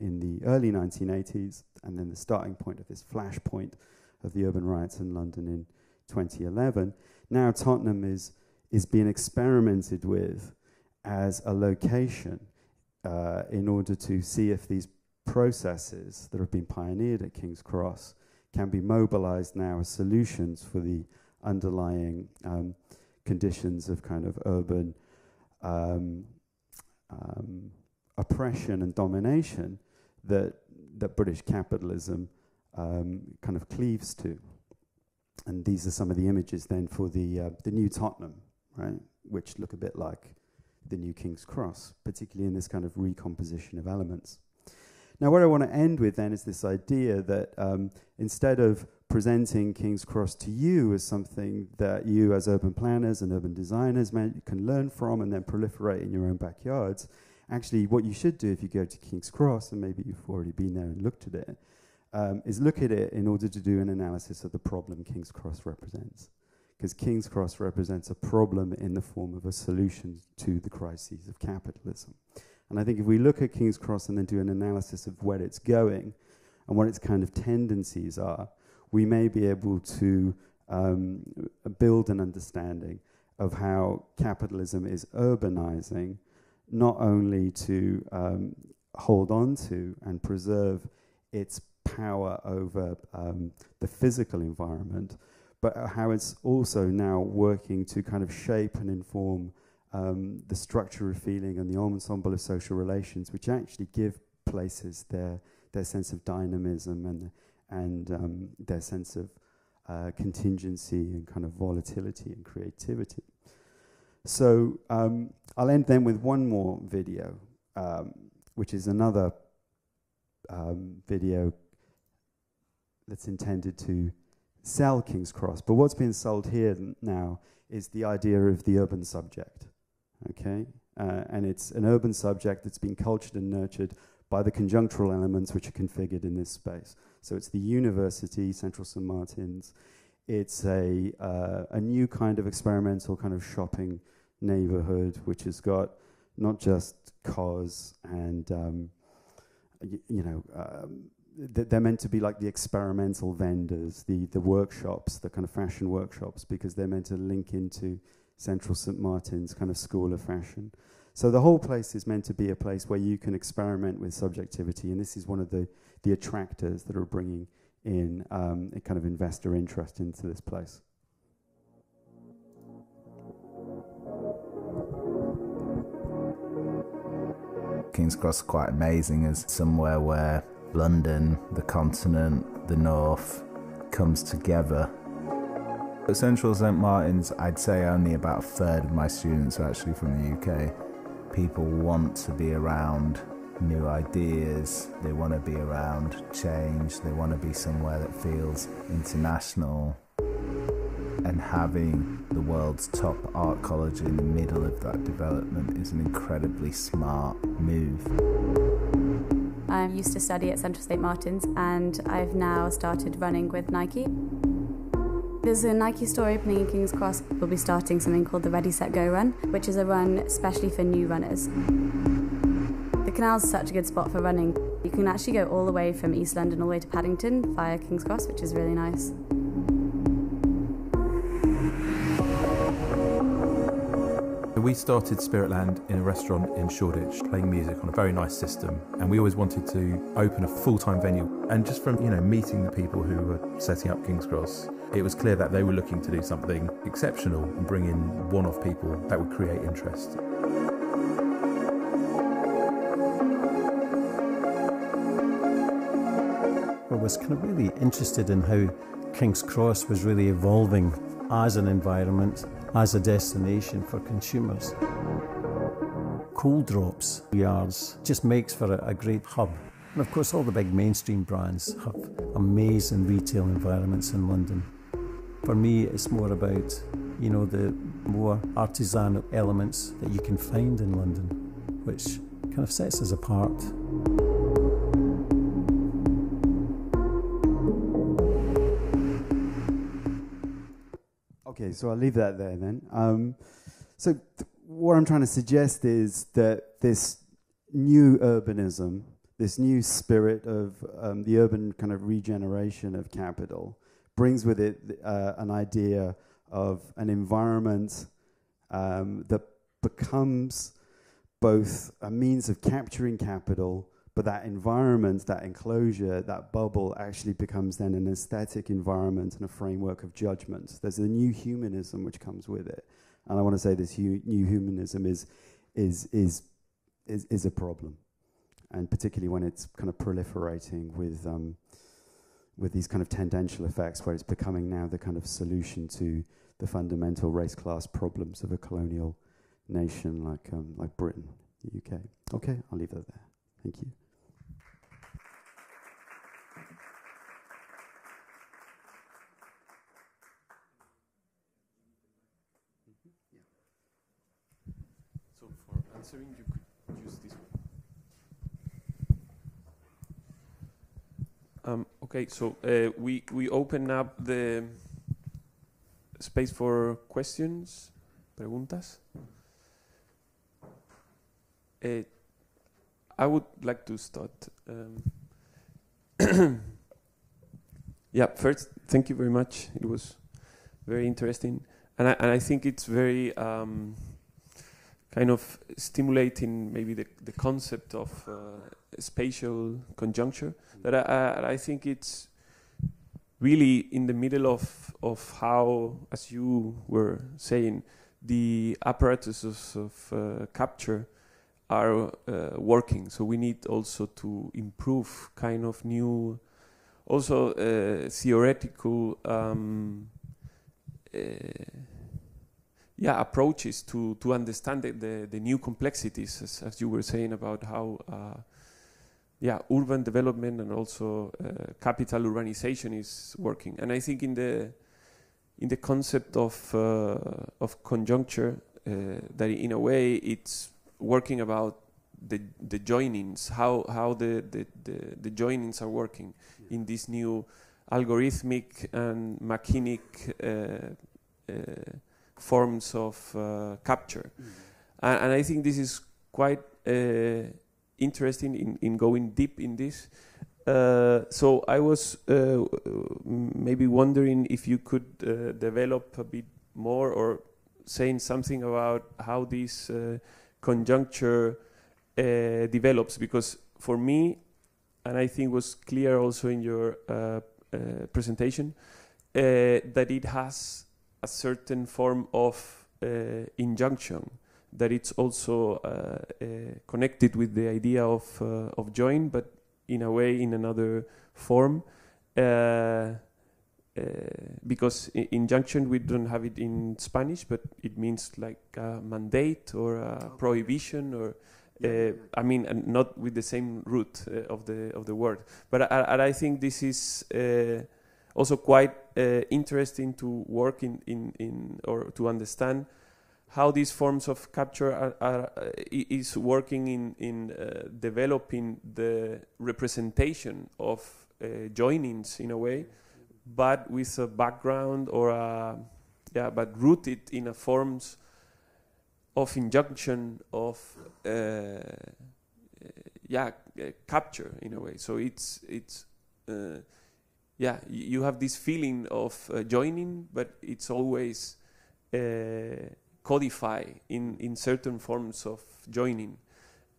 in the early 1980s, and then the starting point of this flashpoint of the urban riots in London in 2011. Now Tottenham is being experimented with as a location in order to see if these processes that have been pioneered at King's Cross can be mobilized now as solutions for the underlying conditions of kind of urban oppression and domination that British capitalism kind of cleaves to. And these are some of the images then for the new Tottenham, right, which look a bit like the new King's Cross, particularly in this kind of recomposition of elements. Now, what I want to end with then is this idea that instead of presenting King's Cross to you as something that you as urban planners and urban designers can learn from and then proliferate in your own backyards, actually what you should do if you go to King's Cross, and maybe you've already been there and looked at it, is look at it in order to do an analysis of the problem King's Cross represents. Because King's Cross represents a problem in the form of a solution to the crises of capitalism. And I think if we look at King's Cross and then do an analysis of where it's going and what its kind of tendencies are, we may be able to build an understanding of how capitalism is urbanizing, not only to hold on to and preserve its power over the physical environment, but how it's also now working to kind of shape and inform the structure of feeling and the ensemble of social relations, which actually give places their sense of dynamism and their sense of contingency and kind of volatility and creativity. So I'll end then with one more video, which is another video that's intended to sell King's Cross, but what's being sold here now is the idea of the urban subject, okay? And it's an urban subject that's been cultured and nurtured by the conjunctural elements which are configured in this space. So it's the university, Central Saint Martins. It's a new kind of experimental kind of shopping neighborhood which has got not just cars and, they're meant to be like the experimental vendors, the workshops, the kind of fashion workshops, because they're meant to link into Central Saint Martin's kind of school of fashion. So the whole place is meant to be a place where you can experiment with subjectivity, and this is one of the attractors that are bringing in a kind of investor interest into this place. King's Cross is quite amazing as somewhere where London, the continent, the north comes together. At Central Saint Martins, I'd say only about a third of my students are actually from the UK. People want to be around new ideas, they want to be around change, they want to be somewhere that feels international. And having the world's top art college in the middle of that development is an incredibly smart move. I used to study at Central Saint Martins and I've now started running with Nike. There's a Nike store opening in King's Cross. We'll be starting something called the Ready, Set, Go Run, which is a run especially for new runners. The canal's such a good spot for running. You can actually go all the way from East London all the way to Paddington via King's Cross, which is really nice. We started Spiritland in a restaurant in Shoreditch, playing music on a very nice system, and we always wanted to open a full-time venue. And just from, you know, meeting the people who were setting up King's Cross, it was clear that they were looking to do something exceptional and bring in one-off people that would create interest. I was kind of really interested in how King's Cross was really evolving as an environment, as a destination for consumers. Coal Drops Yards just makes for a great hub. And of course all the big mainstream brands have amazing retail environments in London. For me it's more about, you know, the more artisanal elements that you can find in London, which kind of sets us apart. So I'll leave that there then. So what I'm trying to suggest is that this new urbanism, this new spirit of the urban kind of regeneration of capital brings with it an idea of an environment that becomes both a means of capturing capital, but that environment, that enclosure, that bubble actually becomes then an aesthetic environment and a framework of judgment. There's a new humanism which comes with it. And I want to say this new humanism is a problem. And particularly when it's kind of proliferating with these kind of tendential effects where it's becoming now the kind of solution to the fundamental race-class problems of a colonial nation like Britain, the UK. Okay, I'll leave that there. Thank you. So for answering, you could use this one. Okay, so we open up the space for questions, preguntas. I would like to start. Yeah, first, thank you very much. It was very interesting. And I think it's very kind of stimulating, maybe the concept of spatial conjuncture, that I think it's really in the middle of how, as you were saying, the apparatuses of capture are working, so we need also to improve kind of new, also theoretical, approaches to understand the new complexities, as you were saying about how, urban development and also capital urbanization is working. And I think in the concept of conjuncture, that in a way it's working about the joinings, how the joinings are working in this new algorithmic and machinic forms of capture. And I think this is quite interesting in going deep in this. So I was maybe wondering if you could develop a bit more or saying something about how this conjuncture develops, because for me, and I think was clear also in your presentation, that it has a certain form of injunction, that it's also connected with the idea of join, but in a way, in another form, because injunction, we don't have it in Spanish, but it means like a mandate or a prohibition, or I mean, and not with the same root of the word. But I think this is also quite interesting to work in or to understand how these forms of capture is working in developing the representation of joinings in a way, but with a background or a, but rooted in a forms of injunction of capture in a way. So it's you have this feeling of joining, but it's always codify in certain forms of joining,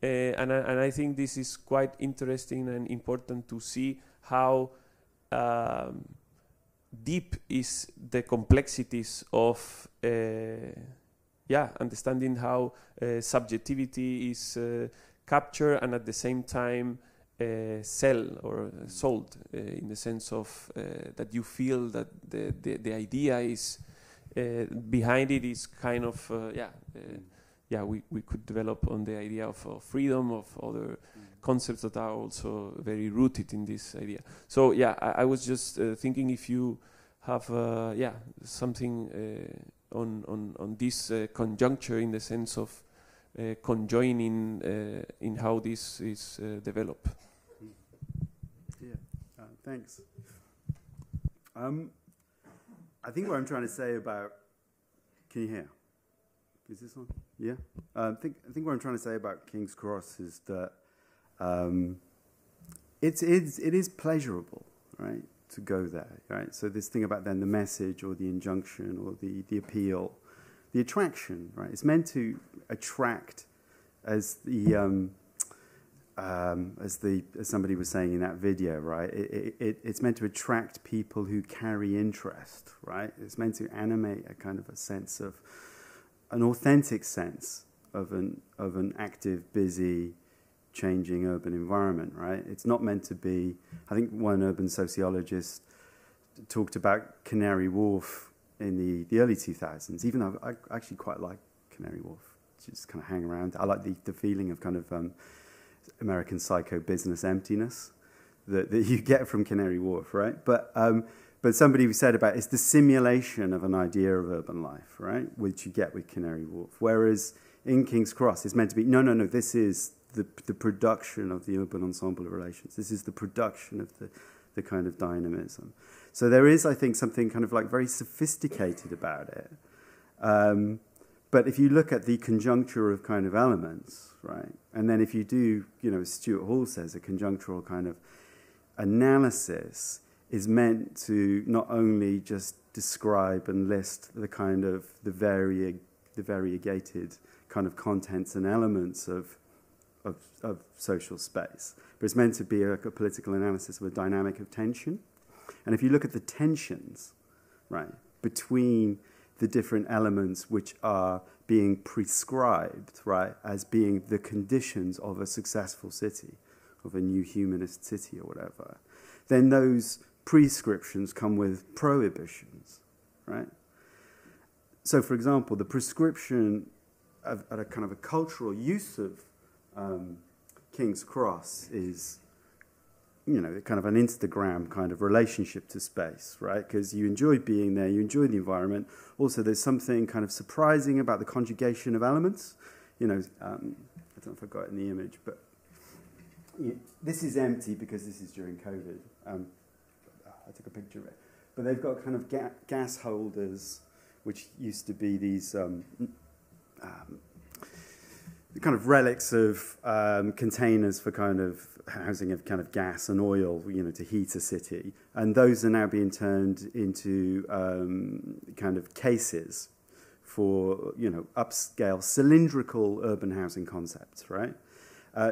and I think this is quite interesting and important to see how deep is the complexities of understanding how subjectivity is captured and at the same time sell or sold, in the sense of that you feel that the idea is behind it is kind of we could develop on the idea of freedom, of other concepts that are also very rooted in this idea. So I was just thinking if you have something on this conjuncture in the sense of conjoining in how this is developed. Yeah, thanks. I think what I'm trying to say about, can you hear? Is this on? Yeah. I think what I'm trying to say about King's Cross is that it is pleasurable, right, to go there, right? So this thing about then the message or the injunction or the appeal, the attraction, right? It's meant to attract, as somebody was saying in that video, right? It's meant to attract people who carry interest, right? It's meant to animate a kind of a sense of an authentic sense of an active, busy, changing urban environment, right? It's not meant to be. I think one urban sociologist talked about Canary Wharf in the early 2000s. Even though I actually quite like Canary Wharf, just kind of hang around. I like the feeling of kind of American psycho business emptiness that you get from Canary Wharf, right? But somebody said about it's the simulation of an idea of urban life, right? Which you get with Canary Wharf. Whereas in King's Cross, it's meant to be no. This is the production of the urban ensemble of relations. This is the production of the kind of dynamism. So there is, I think, something kind of like very sophisticated about it. But if you look at the conjuncture of kind of elements, right, and then if you do, as Stuart Hall says, a conjunctural kind of analysis is meant to not only just describe and list the kind of the variegated kind of contents and elements of social space, but it's meant to be a political analysis of a dynamic of tension. And if you look at the tensions, right, between the different elements which are being prescribed, right, as being the conditions of a successful city, of a new humanist city or whatever, then those prescriptions come with prohibitions, right? So, for example, the prescription at a kind of a cultural use of King's Cross is, kind of an Instagram kind of relationship to space, right? Because you enjoy being there, you enjoy the environment. Also, there's something kind of surprising about the conjugation of elements. I don't know if I got it in the image, but this is empty because this is during COVID. I took a picture of it. But they've got kind of gas holders, which used to be these kind of relics of containers for kind of housing of kind of gas and oil, to heat a city. And those are now being turned into kind of cases for, upscale cylindrical urban housing concepts, right?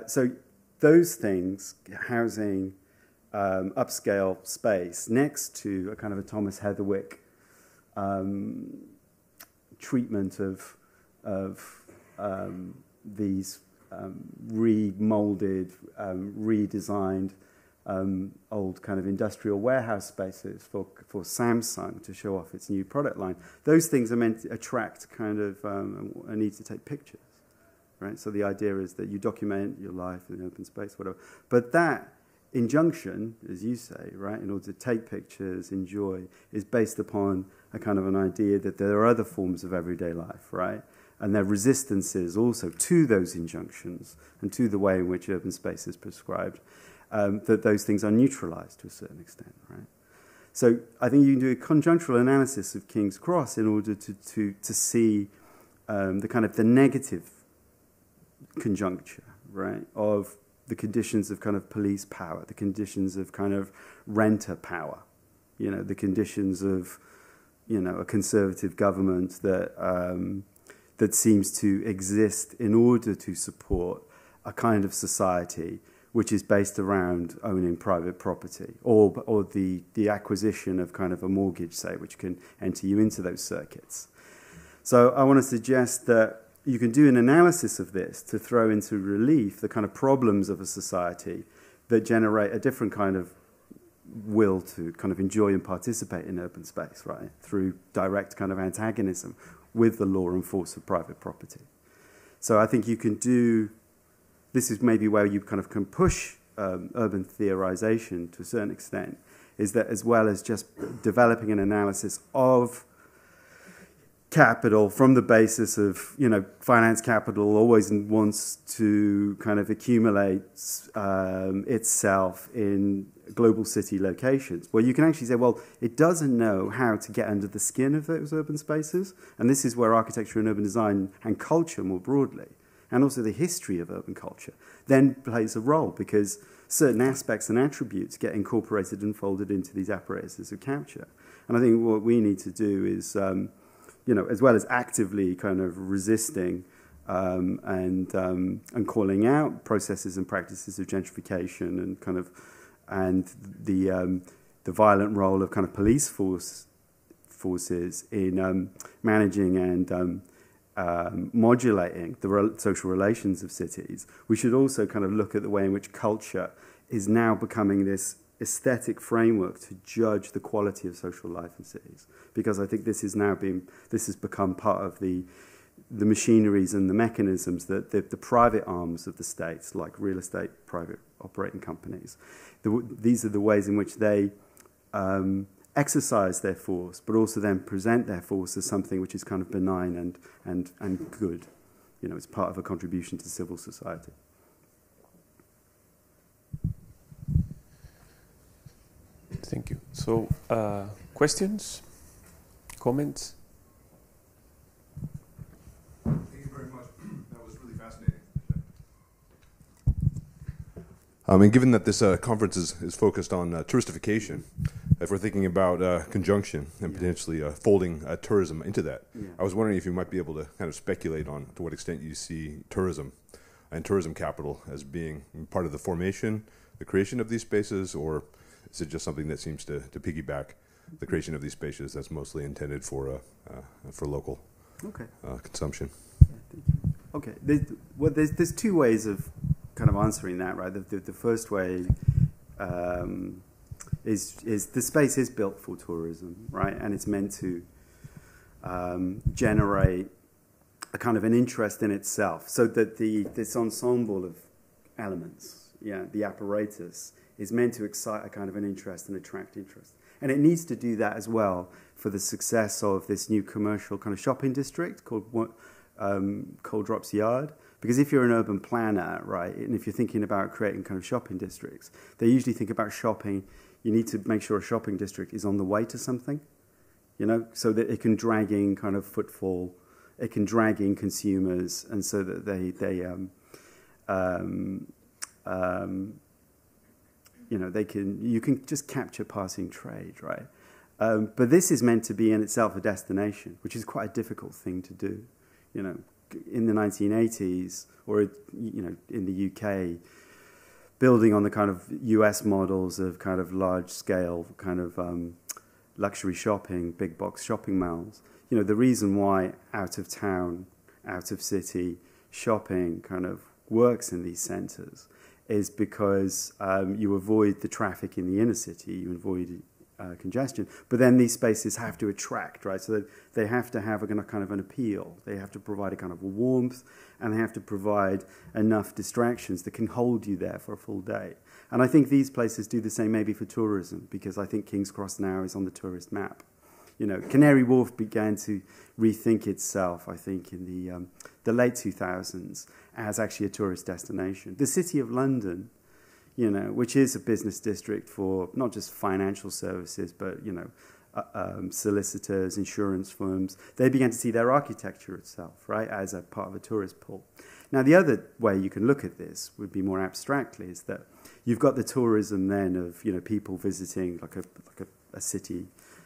So those things, housing, upscale space next to a kind of a Thomas Heatherwick treatment of these remolded, redesigned old kind of industrial warehouse spaces for Samsung to show off its new product line. Those things are meant to attract kind of a need to take pictures, right? So the idea is that you document your life in open space, whatever. But that injunction, as you say, right, in order to take pictures, enjoy, is based upon a kind of an idea that there are other forms of everyday life, right? And their resistances also to those injunctions and to the way in which urban space is prescribed, that those things are neutralized to a certain extent, right? So I think you can do a conjunctural analysis of King's Cross in order to see the kind of the negative conjuncture, right, of the conditions of kind of police power, the conditions of kind of renter power, you know, the conditions of, you know, a conservative government that... that seems to exist in order to support a kind of society which is based around owning private property or the acquisition of kind of a mortgage, say, which can enter you into those circuits. So I want to suggest that you can do an analysis of this to throw into relief the kind of problems of a society that generate a different kind of will to kind of enjoy and participate in urban space, right, through direct kind of antagonism with the law and force of private property. So I think you can do, this is maybe where you kind of can push urban theorization to a certain extent, is that as well as just developing an analysis of capital from the basis of, you know, finance capital always wants to kind of accumulate itself in global city locations, where you can actually say, well, it doesn't know how to get under the skin of those urban spaces. And this is where architecture and urban design and culture more broadly, and also the history of urban culture, then plays a role, because certain aspects and attributes get incorporated and folded into these apparatuses of capture. And I think what we need to do is... you know, as well as actively kind of resisting and calling out processes and practices of gentrification and kind of the violent role of kind of police forces in managing and modulating the social relations of cities, we should also kind of look at the way in which culture is now becoming this aesthetic framework to judge the quality of social life in cities, because I think this is now being, this has become part of the machineries and the mechanisms that the private arms of the states, like real estate, private operating companies, these are the ways in which they exercise their force, but also then present their force as something which is kind of benign and good. You know, it's part of a contribution to civil society. Thank you. So, questions? Comments? Thank you very much. That was really fascinating. I mean, given that this conference is focused on touristification, if we're thinking about conjunction and potentially folding tourism into that, I was wondering if you might be able to kind of speculate on to what extent you see tourism and tourism capital as being part of the formation, the creation of these spaces, or is it just something that seems to piggyback the creation of these spaces that's mostly intended for local consumption? Yeah, thank you. Okay. There's two ways of kind of answering that, right? The first way is the space is built for tourism, right? And it's meant to generate a kind of an interest in itself, so that this ensemble of elements, the apparatus, is meant to excite a kind of an interest and attract interest. And it needs to do that as well for the success of this new commercial kind of shopping district called Coal Drops Yard. Because if you're an urban planner, right, and if you're thinking about creating kind of shopping districts, they usually think about shopping. You need to make sure a shopping district is on the way to something, you know, so that it can drag in kind of footfall, it can drag in consumers, and so that you can just capture passing trade, right? But this is meant to be in itself a destination, which is quite a difficult thing to do. You know, in the 1980s, or in the UK, building on the kind of US models of kind of large-scale kind of luxury shopping, big-box shopping malls. You know, the reason why out-of-town, out-of-city shopping kind of works in these centres is because you avoid the traffic in the inner city, you avoid congestion, but then these spaces have to attract, right? So they have to have a kind of an appeal. They have to provide a kind of a warmth, and they have to provide enough distractions that can hold you there for a full day. And I think these places do the same maybe for tourism, because I think King's Cross now is on the tourist map. You know, Canary Wharf began to rethink itself, I think, in the late 2000s as actually a tourist destination. The City of London, you know, which is a business district for not just financial services, but, you know, solicitors, insurance firms, they began to see their architecture itself, right, as a part of a tourist pull. Now, the other way you can look at this would be more abstractly is that you've got the tourism then of, you know, people visiting like a city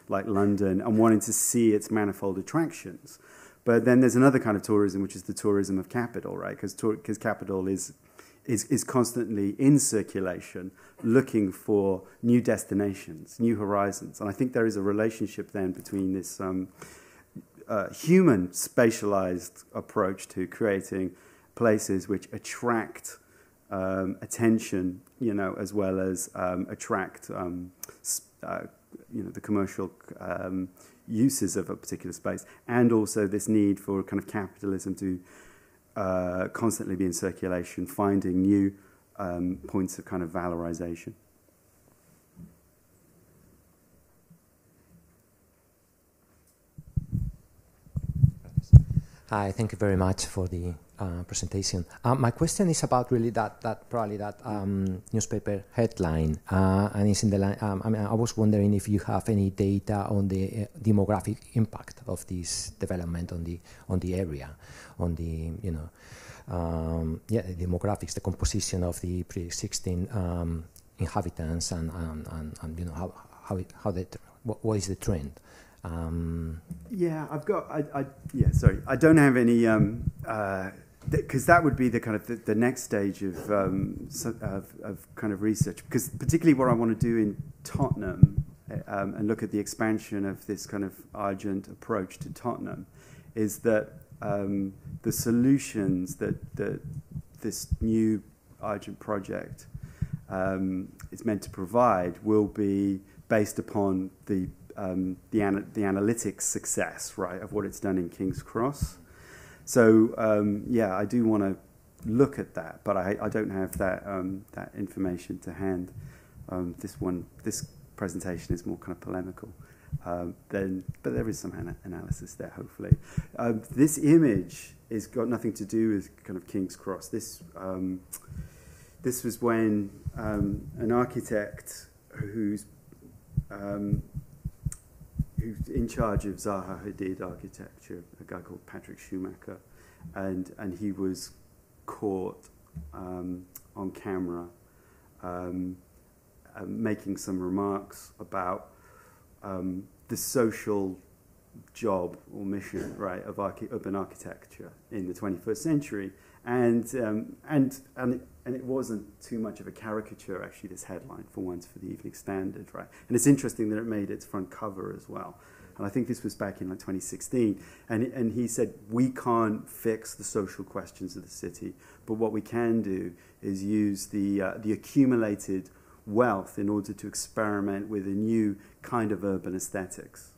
like London and wanting to see its manifold attractions. But then there's another kind of tourism, which is the tourism of capital, right, because capital is constantly in circulation, looking for new destinations, new horizons. And I think there is a relationship then between this human spatialized approach to creating places which attract attention, you know, as well as attract you know, the commercial uses of a particular space, and also this need for kind of capitalism to constantly be in circulation, finding new points of kind of valorization. Hi, thank you very much for the presentation. My question is about really that newspaper headline, and it's in the line. I mean, I was wondering if you have any data on the demographic impact of this development on the area, on the the demographics, the composition of the pre-existing inhabitants, and you know how that what is the trend. Yeah, I've got. Yeah, sorry, I don't have any. Because that would be the kind of the next stage of kind of research. Because particularly what I want to do in Tottenham and look at the expansion of this kind of Argent approach to Tottenham is that the solutions that this new Argent project is meant to provide will be based upon the analytics success, right, of what it's done in King's Cross. So yeah, I do want to look at that, but I don't have that information to hand. This presentation is more kind of polemical. But there is some analysis there, hopefully. This image has got nothing to do with kind of King's Cross. This was when an architect who's in charge of Zaha Hadid architecture, a guy called Patrick Schumacher, and he was caught on camera making some remarks about the social job or mission, right, of urban architecture in the 21st century, and it wasn't too much of a caricature, actually, this headline, for once, for the Evening Standard, right? And it's interesting that it made its front cover as well. And I think this was back in like 2016. And he said, we can't fix the social questions of the city, but what we can do is use the accumulated wealth in order to experiment with a new kind of urban aesthetics,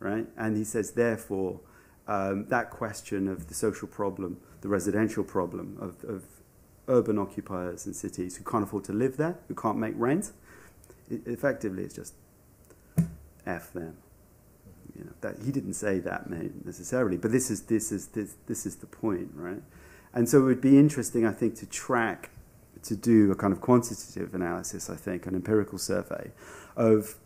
right? And he says, therefore, that question of the social problem, the residential problem of urban occupiers in cities who can't afford to live there, who can't make rent, effectively it's just F them. You know, that he didn't say that necessarily, but this is the point, right? And so it would be interesting, I think, to do a kind of quantitative analysis, I think, an empirical survey of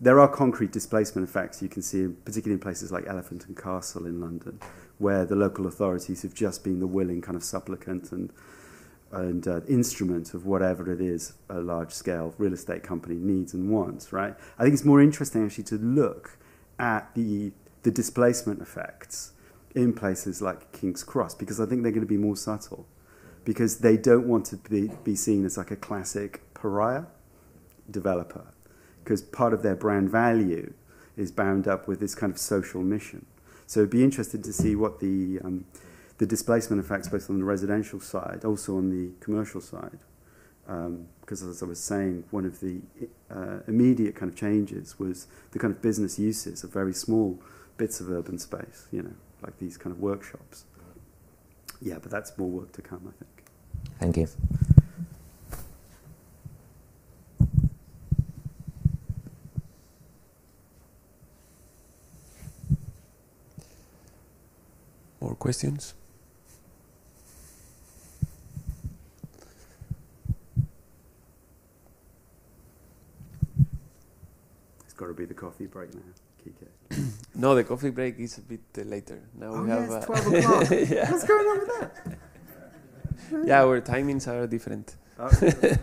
there are concrete displacement effects you can see, particularly in places like Elephant and Castle in London, where the local authorities have just been the willing kind of supplicant and instrument of whatever it is a large-scale real estate company needs and wants, right? I think it's more interesting, actually, to look at the displacement effects in places like King's Cross, because I think they're going to be more subtle, because they don't want to be seen as like a classic pariah developer, because part of their brand value is bound up with this kind of social mission. So it'd be interesting to see what the displacement effects, both on the residential side, also on the commercial side, because as I was saying, one of the immediate kind of changes was the kind of business uses of very small bits of urban space, you know, like these kind of workshops. Yeah, but that's more work to come, I think. Thank you. More questions? It's got to be the coffee break now, Kike. No, the coffee break is a bit later. Now we have 12 o'clock. Yeah. What's going on with that? Yeah, our timings are different. Oh, okay.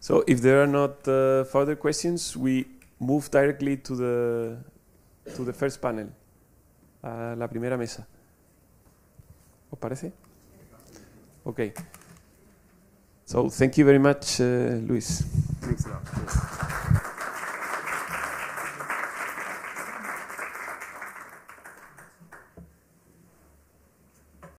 So if there are not further questions, we move directly to the first panel. A la primera mesa. ¿Os parece? Okay. So, thank you very much, Luis. Thanks a lot.